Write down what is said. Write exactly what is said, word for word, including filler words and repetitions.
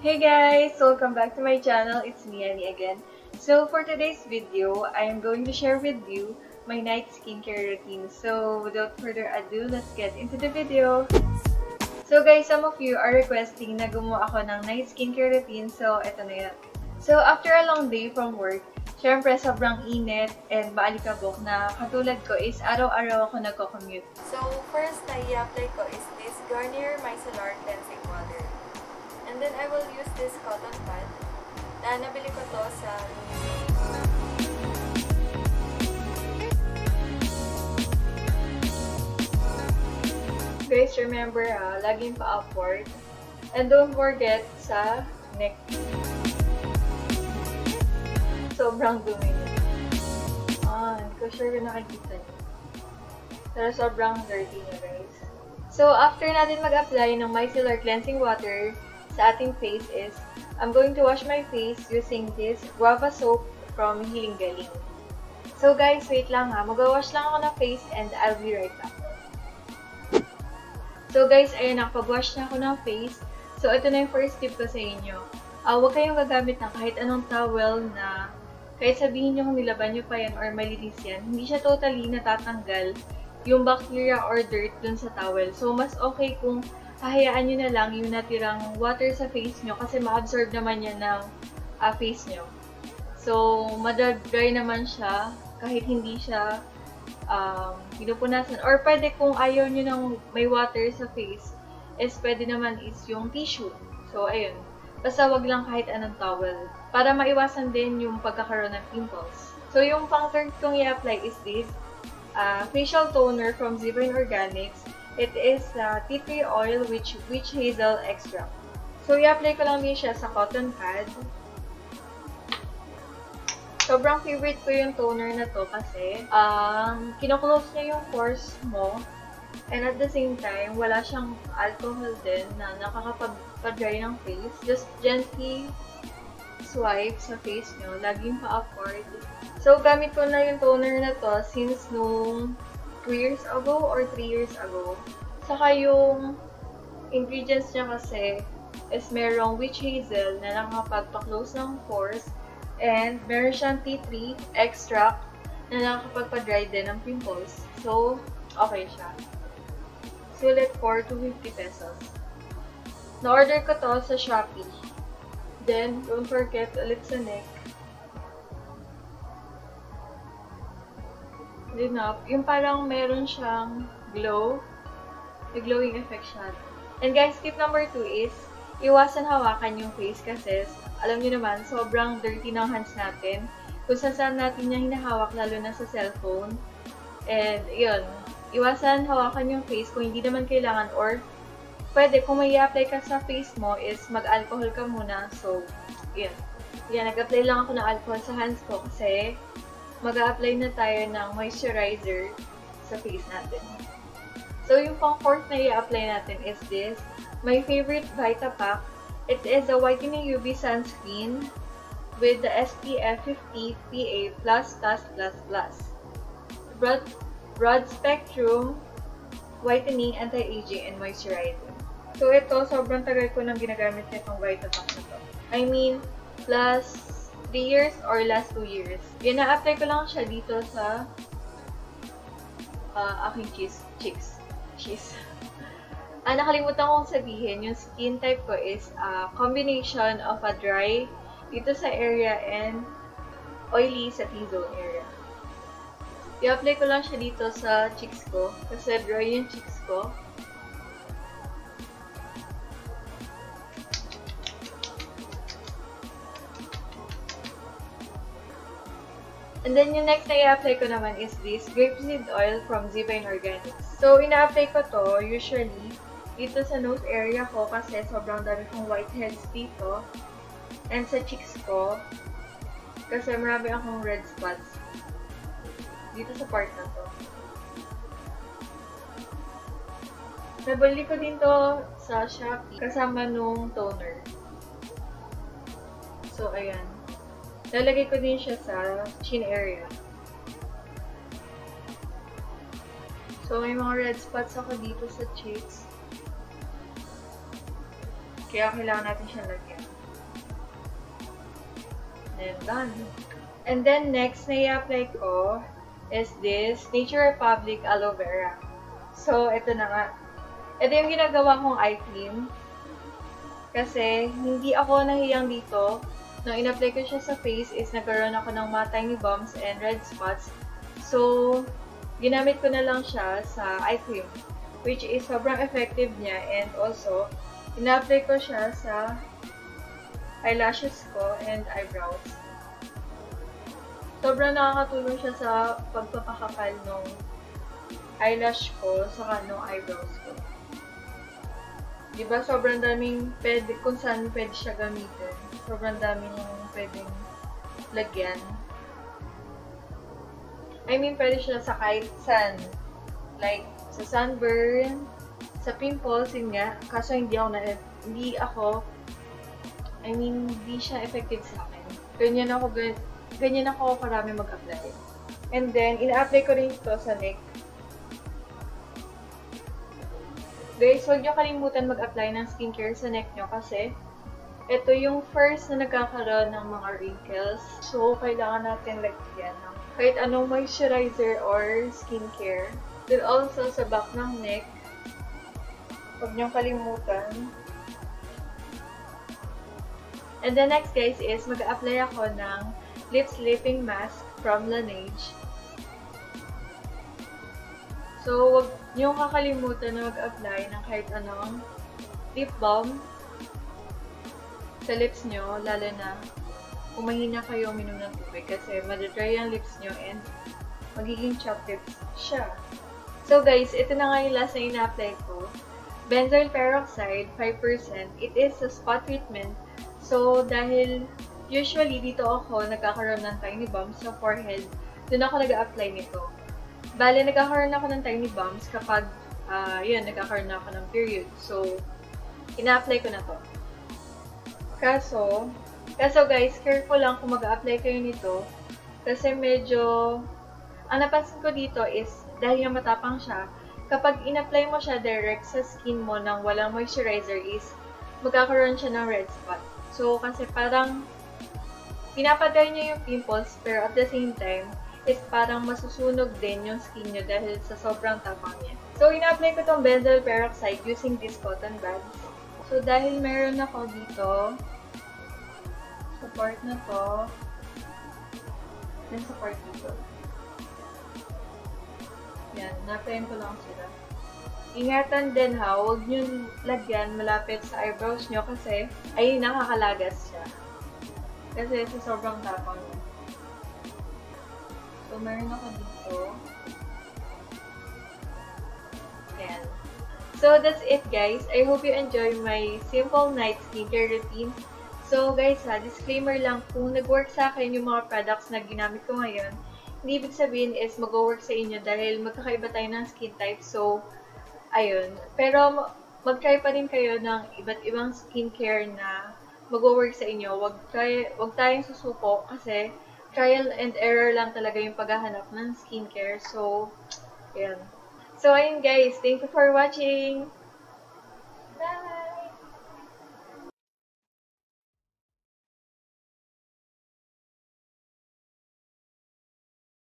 Hey guys! Welcome back to my channel. It's me, Annie again. So for today's video, I am going to share with you my night skincare routine. So without further ado, let's get into the video. So guys, some of you are requesting na gumawa ako ng night skincare routine. So eto na yun. So after a long day from work, syempre sobrang init and maalikabok na katulad ko is araw-araw ako nagko-commute. So first na i-apply ko is this Garnier Micellar Cleansing Water. And then I will use this cotton pad na nabili ko to sa guys, remember ah, laging pa upward. And don't forget sa neck. Sobrang dumi niya. Ah, hindi ko sure kung nakikita niyo. Pero sobrang dirty niya, guys. So, after natin mag-apply ng micellar cleansing water sa ating face is, I'm going to wash my face using this Guava soap from Hiling Galing. So, guys, wait lang ha. Mag-wash lang ako ng face and I'll be right back. So, guys, ayun, nakapag-wash na ako ng face. So, ito na yung first tip ko sa inyo. Uh, huwag kayong gagamit ng kahit anong towel na kahit sabihin nyo kung nilaban nyo pa yan or malinis yan, hindi siya totally natatanggal yung bacteria or dirt dun sa towel. So, mas okay kung hahayaan nyo na lang yung natirang water sa face nyo kasi ma-absorb naman yan ng uh, face nyo. So, madadry naman siya kahit hindi siya um, pinupunasan. Or pwede kung ayaw nyo ng may water sa face, is pwede naman is yung tissue. So, ayun. Basta wag lang kahit anong towel. Para maiwasan din yung pagkakaroon ng pimples. So, yung pang-third kong i-apply is this uh, facial toner from Zivine Organics. It is uh, tea tree oil which witch hazel extract. So, i-apply ko lang din siya sa cotton pad. Sobrang favorite ko yung toner na to kasi um, kino-close niya yung pores mo. And at the same time, wala siyang alcohol din na nakakapag-dry ng face. Just gently swipe sa face nyo. Laging pa-upward. So, gamit ko na yung toner na to since nung two years ago or three years ago. Saka yung ingredients niya kasi is merong witch hazel na nakakapag-close ng pores. And meron siyang tea tree extract na nakakapag-dry din ng pimples. So, okay siya. Sulit for two hundred fifty pesos. Na-order ko to sa Shopee. Then, don't forget ulit sa neck. Lineup. Yung parang meron siyang glow. May glowing effect siya. And guys, tip number two is, iwasan hawakan yung face kasi alam niyo naman, sobrang dirty ng hands natin. Kung saan natin niya hinahawak, lalo na sa cellphone. And yun. Iwasan hawakan yung face kung hindi naman kailangan or pwede kung may i-apply ka sa face mo is mag-alcohol ka muna. So, yun. Yan, nag-apply lang ako ng alcohol sa hands ko kasi mag-a-apply na tayo ng moisturizer sa face natin. So, yung pang-fourth na i-apply natin is this. My favorite Vita Pack. It is a whitening U V sunscreen with the S P F fifty P A plus plus plus plus. But broad spectrum, whitening, anti-aging, and moisturizing. So, ito, sobrang tagal ko nang ginagamit itong Vita Pack na to. I mean, last three years or last two years. Yan, na-apply ko lang siya dito sa uh, aking cheeks. Cheeks. Cheeks. Ah, nakalimutan kong sabihin, yung skin type ko is a uh, combination of a dry dito sa area and oily sa T-zone area. I-apply ko lang siya dito sa cheeks ko kasi dry yung cheeks ko. And then yung next na i-apply ko naman is this Grape Seed Oil from Zivine Organics. So, ina-apply ko to usually dito sa nose area ko kasi sobrang dami kong whiteheads dito. And sa cheeks ko kasi marami akong red spots dito sa part na to. Nabili ko din to sa Shopee kasama nung toner. So, ayan. Lalagay ko din siya sa chin area. So, may mga red spots ako dito sa cheeks. Kaya kailangan natin siya lagyan. Then, done. And then, next na i-apply ko is this Nature Republic Aloe Vera. So, ito na nga. Ito yung ginagawa kong eye cream. Kasi, hindi ako nahiyang dito. Nung in-apply ko siya sa face is nagkaroon ako ng mga tiny bumps and red spots. So, ginamit ko na lang siya sa eye cream, which is sobrang effective niya, and also, ina-apply ko siya sa eyelashes ko and eyebrows. Sobrang nakakatulong siya sa pagpapakapal ng eyelash ko saka ng eyebrows ko. Diba sobrang daming pwede, kung saan pwede siya gamitin. Sobrang daming pwedeng lagyan. I mean, pwede siya sa kahit saan. Like, sa sunburn, sa pimples, yun nga. Kaso hindi ako na, hindi ako, I mean, hindi siya effective sa akin. Ganyan ako, ganyan ako karami mag-apply. And then, ina-apply ko rin ito sa neck. Guys, huwag nyo kalimutan mag-apply ng skincare sa neck nyo kasi ito yung first na nagkakaroon ng mga wrinkles. So, kailangan natin lagyan ng kahit anong moisturizer or skincare. Then also, sa back ng neck, huwag niyong kalimutan. And the next, guys, is mag-a-apply ako ng Lip Sleeping Mask from Laneige. So, huwag niyong kakalimutan na mag-apply ng kahit anong lip balm sa lips niyo, lalo na kung mahina kayo uminom ng tubig kasi madadry ang lips niyo and magiging chapped lips siya. So, guys, ito na nga yung last na ina-apply ko. Benzoyl Peroxide, five percent. It is a spot treatment. So, dahil usually dito ako nagkakaroon ng tiny bumps sa forehead, dun ako nag-a-apply nito. Bale, nagkakaroon ako ng tiny bumps kapag, uh, yun, nagkakaroon ako ng period. So, ina-apply ko na to. Kaso, kaso guys, careful lang kung mag-a-apply kayo nito. Kasi medyo, ang napansin ko dito is, dahil yung matapang siya, kapag in-apply mo siya direct sa skin mo nang walang moisturizer is magkakaroon siya ng red spot. So, kasi parang pinapatay niya yung pimples pero at the same time is parang masusunog din yung skin niya dahil sa sobrang tapang niya. So, in-apply ko tong benzoyl peroxide using this cotton buds. So, dahil meron ako dito sa part na to then sa part dito. Yan, na-apply ko lang sila. Ingatan din ha, huwag nyo lagyan malapit sa eyebrows nyo kasi ay nakakalagas siya. Kasi sa sobrang tapang nyo. So, meron ako dito. Yan. So, that's it guys. I hope you enjoy my simple night skincare routine. So, guys ha, disclaimer lang, kung nag-work sa akin yung mga products na ginamit ko ngayon, hindi ibig sabihin is mag-work sa inyo dahil magkakaiba tayo ng skin type. So, ayun. Pero, mag-try pa rin kayo ng iba't ibang skincare na mag-work sa inyo. Huwag try, huwag tayong susuko kasi trial and error lang talaga yung paghahanap ng skincare. So, ayun. So, ayun guys. Thank you for watching. Bye!